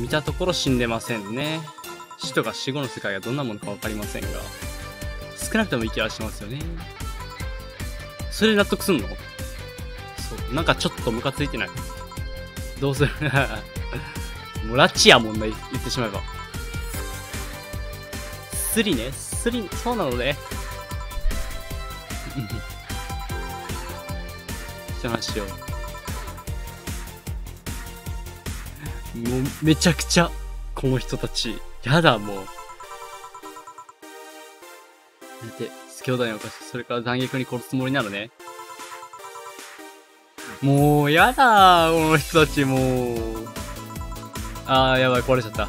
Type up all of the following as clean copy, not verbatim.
見たところ死んでませんね。死とか死後の世界がどんなものか分かりませんが、少なくとも息はしますよね。それ納得すんの？そう、なんかちょっとムカついてない？どうする？もう拉致やもんな、言ってしまえば。スリね、スリ、そうなのね。人の話を。もうめちゃくちゃ、この人たち。やだ、もう。だって、スケオダイを犯して、それから残虐に殺すつもりなのね。もう、やだ、この人たち、もう。あー、やばい、壊れちゃった。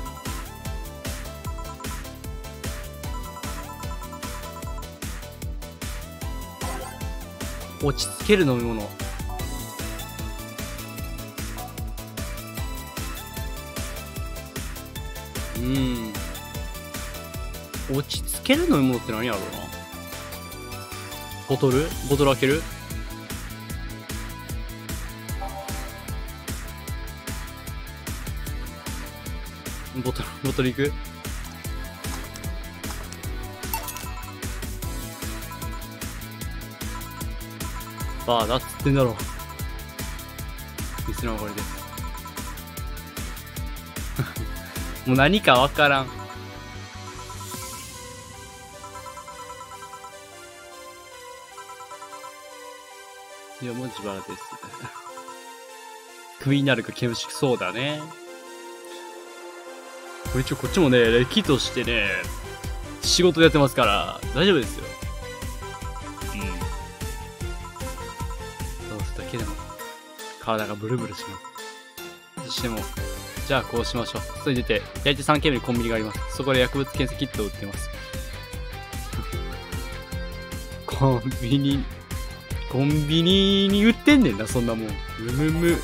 落ち着ける飲み物。落ち着ける飲み物って何やろうな。ボトル開ける？ボトルいく？バーだっつってんだろ。店の上がりです。もう何かわからん。いや、もう自腹です。クビになるか厳しくそうだね。これ一応こっちもね、歴としてね、仕事やってますから、大丈夫ですよ。うん。どうするだけでも、体がブルブルします。そしても、じゃあこうしましょう。それ出て、大体3軒目にコンビニがあります。そこで薬物検査キットを売ってます。コンビニに売ってんねんな、そんなもん。むむむ。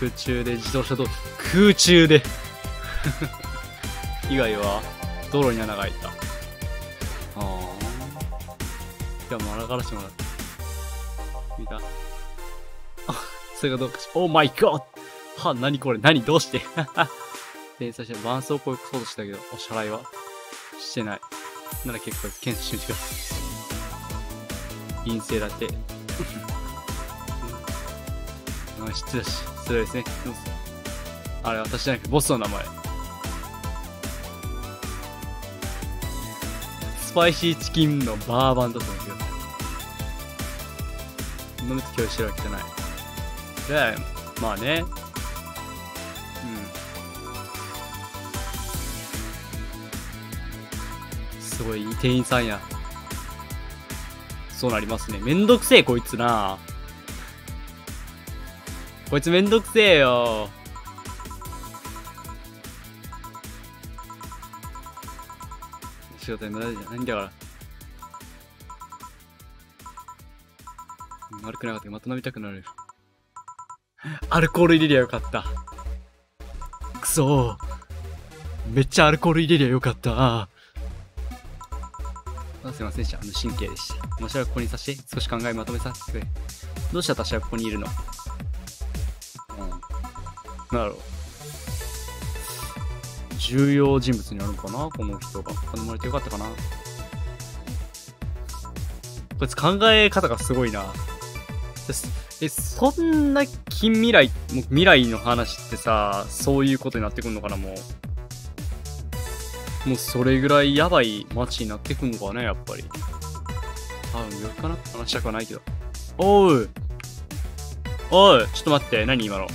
空中で自動車と、空中で以外は、道路に穴が開いた。ああ。いや、丸からしてもらった。見た？あ、それがどうかし、オーマイゴッド！は、なにこれ、なに、どうして。連鎖して、伴奏をこうそうとしたけど、お支払いはしてない。なら結構、検査してみてください。陰性だって。あ、知ってたし、それですね。あれ、私じゃなくて、ボスの名前。スパイシーチキンのバーバンだと思ってください。飲むと共有してるわけじゃない。で、まあね。すごい店員さんや。そうなりますね。めんどくせえこいつな。こいつめんどくせえよ。仕事に無駄じゃないんだから。悪くなかったけどまた飲みたくなる。アルコール入れりゃよかった。くそー。めっちゃアルコール入れりゃよかった。すいませんでした。神経でした。私はここにさせて、少し考えまとめさせてくれ。どうして私はここにいるの？うん。なるほど。重要人物になるのかな？この人が。頼まれてよかったかな？こいつ考え方がすごいな。そんな近未来、もう未来の話ってさ、そういうことになってくるのかな、もう。もうそれぐらいやばい街になってくんのかね、やっぱり。多分よくかな？話したくはないけど。おうおう、ちょっと待って、何今の。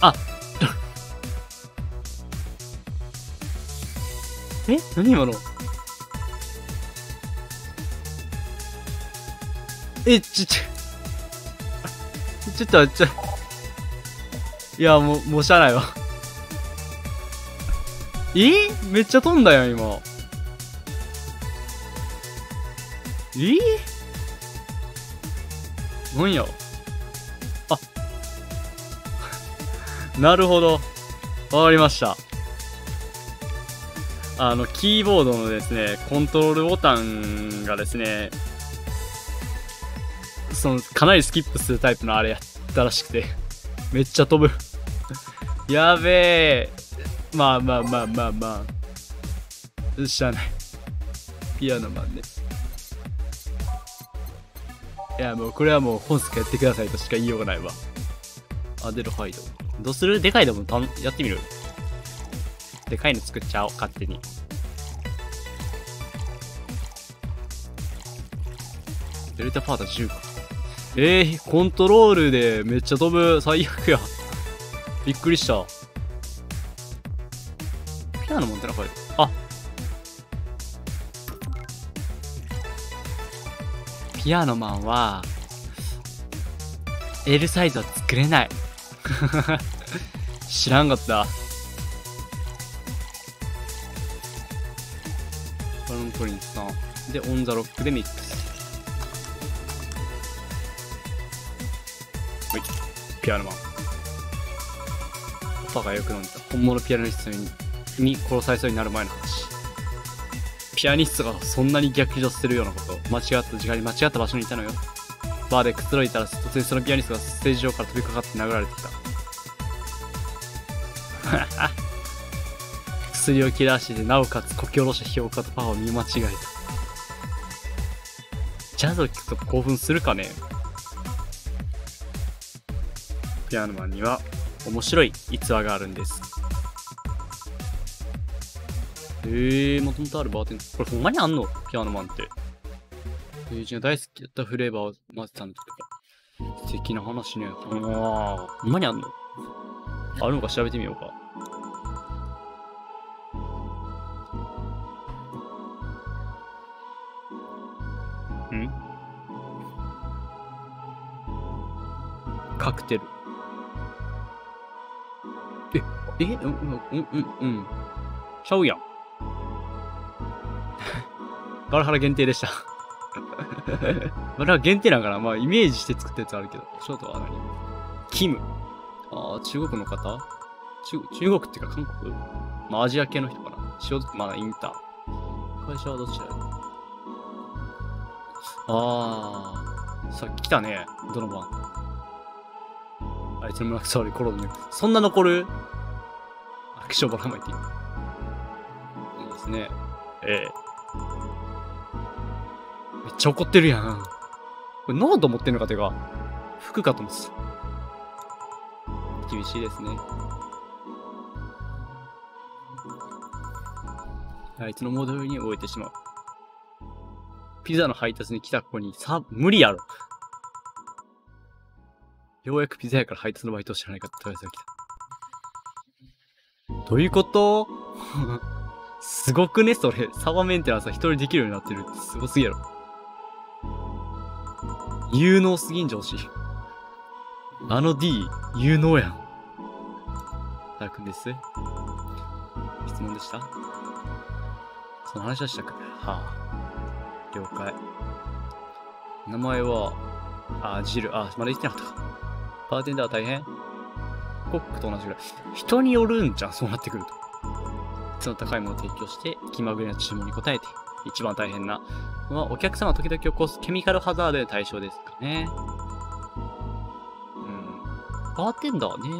あえ何今のえ、ちょっと、いや、もうしゃあないわ。めっちゃ飛んだよ、今。なんや。あ。なるほど。わかりました。キーボードのですね、コントロールボタンがですね、かなりスキップするタイプのあれやったらしくてめっちゃ飛ぶやべえ。まあまあまあまあまあしゃあない。ピアノマンね。いやもうこれはもう本作やってくださいとしか言いようがないわ。アデルハイドどうする？でかいのもやってみる？でかいの作っちゃおう勝手に。デルタパータ10か。コントロールでめっちゃ飛ぶ。最悪や。びっくりした。ピアノ持ってなかった。あ、ピアノマンは L サイズは作れない知らんかった。バロントリンさんでオンザロックでミックス。ピアノマンパパがよく飲んでた本物ピアニストに殺されそうになる前の話。ピアニストがそんなに逆上してるようなこと間違った時間に間違った場所にいたのよ。バーでくつろいだら突然そのピアニストがステージ上から飛びかかって殴られてきた薬を切らしてなおかつこき下ろした評価とパワーを見間違えた。ジャズを聴くと興奮するかね。ピアノマンには面白い逸話があるんです。もともとあるバーテン。これほんまにあんのピアノマンって。友人が大好きだったフレーバーを混ぜたんだけど。素敵な話ね。ほんまにあんの？あるのか調べてみようか。カクテル。うん。ちゃうやん。バルハラ限定でした。バルハラ限定なんかな。まあ、イメージして作ったやつあるけど。ショートは何？キム。ああ、中国の方？中国っていうか韓国？まあ、アジア系の人かな。仕事、まあ、インター。会社はどっちだよ。ああ、さっき来たね。ドノバン。あいつの胸くそ悪いコロナね。そんな残るアクションばらまいていい。いいですね。めっちゃ怒ってるやん。これノート持ってんのかてか、服かと思ってた。厳しいですね。あいつの戻りに終えてしまう。ピザの配達に来た子にさ、無理やろ。ようやくピザ屋から配達のバイトを知らないかって問い合わせが来た。どういうこと？すごくねそれ。サーバーメンテナンスは一人できるようになってるってすごすぎやろ。有能すぎん上司。あの D、有能やん。たくんです。質問でした？その話はしたくない。はあ。了解。名前は、ジル、まだ言ってなかったか。バーテンダーは大変？コックと同じぐらい。人によるんじゃん、そうなってくると。質の高いものを提供して、気まぐれな注文に応えて。一番大変なのは、お客様時々起こすケミカルハザードの対象ですかね。バーテンダーね。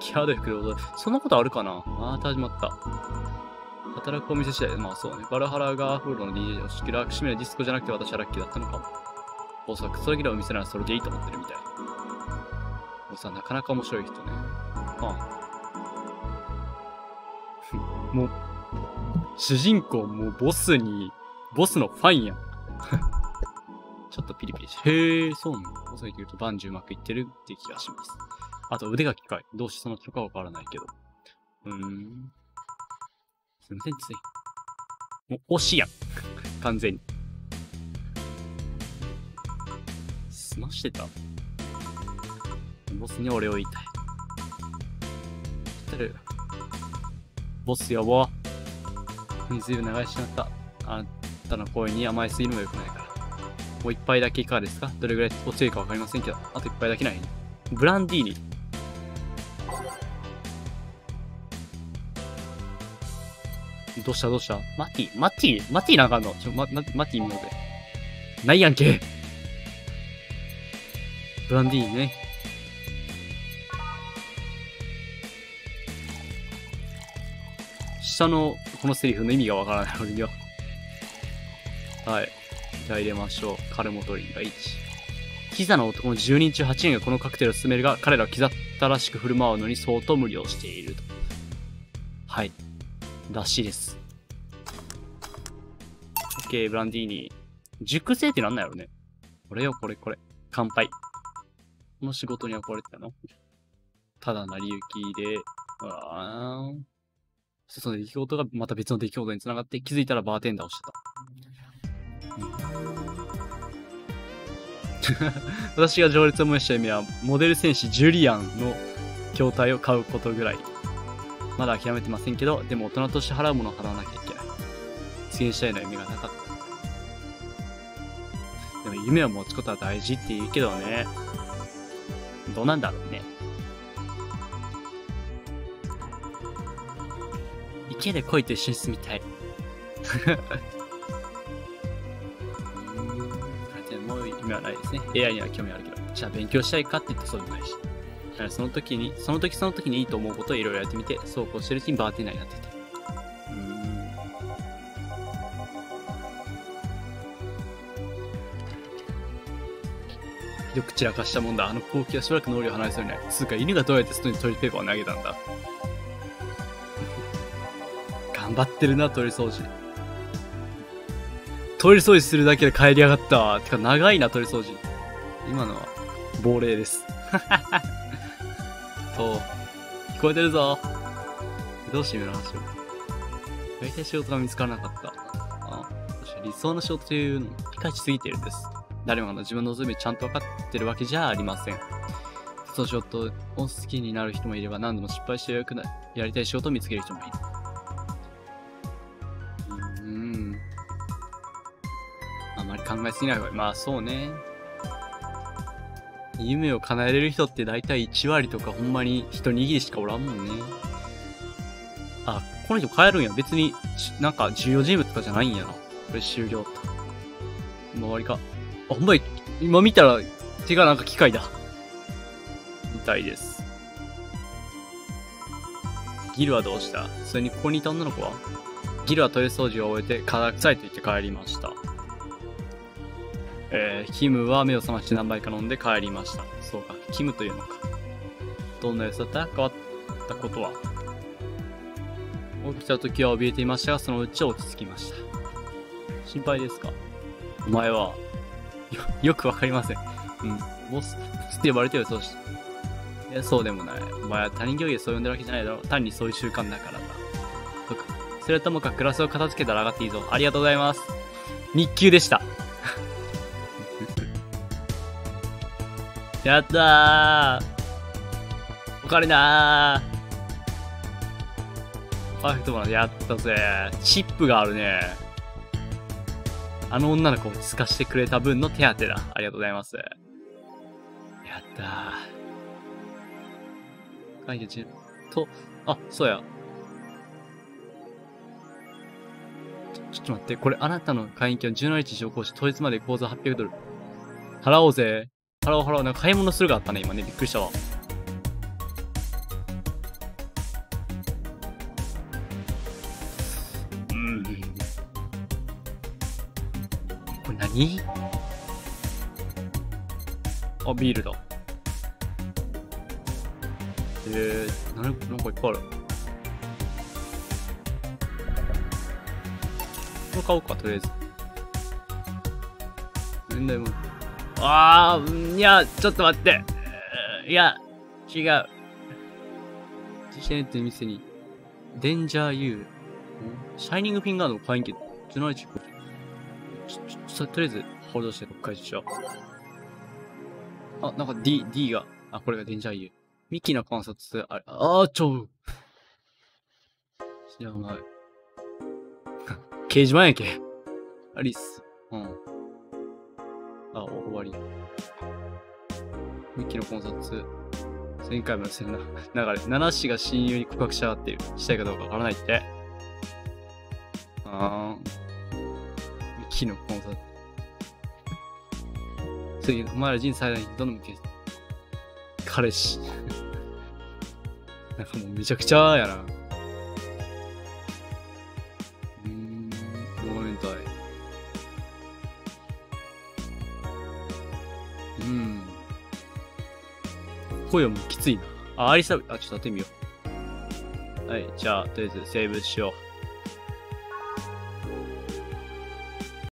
キャード服で踊る。そんなことあるかな？また始まった。働くお店次第。まあそうね。バルハラがフードの DJ を仕切る。締めるディスコじゃなくて私はラッキーだったのかも。おそらくそれぐらいお店ならそれでいいと思ってるみたい。おさ、なかなか面白い人ね。もう、主人公もうボスのファンやん。ちょっとピリピリして。そうなの。遅いと言うと万事うまくいってるって気がします。あと腕が機械。どうしてその人かわからないけど。すみません、つい。もう推しやん。完全に。済ましてたボスに俺を言いたい。言ってるボス呼ぼう。随分長いしなった。あなたの声に甘えすぎるのもよくないから。もう一杯だけいかがですか。どれぐらいお強いかわかりませんけど、あと一杯だけないブランディーニ。どうしたどうした。マティなんかあんの。マティものでないやんけ。ブランディーニね。下のこのセリフの意味がわからないのには。はい。じゃあ入れましょう。カルモトリンが1。キザの男の10人中8人がこのカクテルを勧めるが、彼らはキザったらしく振る舞うのに相当無理をしていると。はい。らしいです。OK、ブランディーニ。熟成ってなんなんやろね。これよ、これ、これ。乾杯。この仕事にはこれってな。ただ成り行きで、あー。その出来事がまた別の出来事につながって、気づいたらバーテンダーをしてた。うん、私が情熱を燃やした夢は、モデル戦士ジュリアンの筐体を買うことぐらい。まだ諦めてませんけど、でも大人として払うものを払わなきゃいけない。実現したいような夢がなかった。でも夢を持つことは大事って言うけどね。どうなんだろうね。家で恋と一緒に住みたい。もう夢はないですね。AI には興味あるけど。じゃあ勉強したいかって言ってそうでもないし。だからその時にいいと思うことをいろいろやってみて、そうこうしてるうちにバーテンダーになっていた。よく散らかしたもんだ。あの光景はしばらく脳裏を離れそうにない。つうか犬がどうやって外にトイレットペーパーを投げたんだ。頑張ってるな、トイレ掃除。トイレ掃除するだけで帰りやがった。てか、長いな、トイレ掃除。今のは、亡霊です。と、聞こえてるぞ。どうして夢の話を。やりたい仕事が見つからなかった。あ、理想の仕事というのを理解しすぎているんです。誰もが自分の望みちゃんと分かってるわけじゃありません。その仕事を好きになる人もいれば、何度も失敗してよくない、やりたい仕事を見つける人もいる。考えすぎない方がいい。まあそうね。夢を叶えれる人って大体1割とかほんまに一握りしかおらんもんね。あ、この人帰るんや。別になんか重要人物とかじゃないんやな。これ終了と。周りか。あ、ほんまに今見たら手がなんか機械だ。みたいです。ギルはどうした？それにここにいた女の子は？ギルはトイレ掃除を終えて体臭いと言って帰りました。キムは目を覚まして何杯か飲んで帰りました。そうか、キムというのか。どんな様子だった？変わったことは？起きた時は怯えていましたが、そのうち落ち着きました。心配ですか？お前は、よくわかりません。うん、ボスって呼ばれてるよ、そうして。いや、そうでもない。お前は他人行儀でそう呼んでるわけじゃないだろ。単にそういう習慣だからだ。そうか。それともかグラスを片付けたら上がっていいぞ。ありがとうございます。日給でした。やったー、お金だー、パーフェクトマン、やったぜ。チップがあるね。あの女の子をつかしてくれた分の手当だ。ありがとうございます。やったー。会議中と、あ、そうや。ちょっと待って、これあなたの会員権を17日に上行し、当日まで口座800ドル。払おうぜ。払おう。なんか買い物するがあったね、今ね。びっくりしたわ。うん。これ何？あ、ビールだ。なんかいっぱいある。これ買おうか、とりあえず。全然もう。ああ、いや、ちょっと待って。いや、違う。自社ネットの店に、デンジャーユー、シャイニングフィンガーの会員権、17日、とりあえず、報道して、解説しよう。あ、なんか D が、あ、これがデンジャーユー。ミキの観察、あれ、あー、ちょう。知らない。掲示板やけ。アリス。うん。あ、終わり。ミッキーのコンサート、前回もせんな。流れ、ナナ氏が親友に告白し合っている。したいかどうかわからないって。ミッキーのコンサート。次、お前ら人生最大にどの向け？彼氏。なんかもうめちゃくちゃやな。うん。声もきついな。あ、アリサ、あ、ちょっと当てみよう。はい、じゃあ、とりあえずセーブしよう。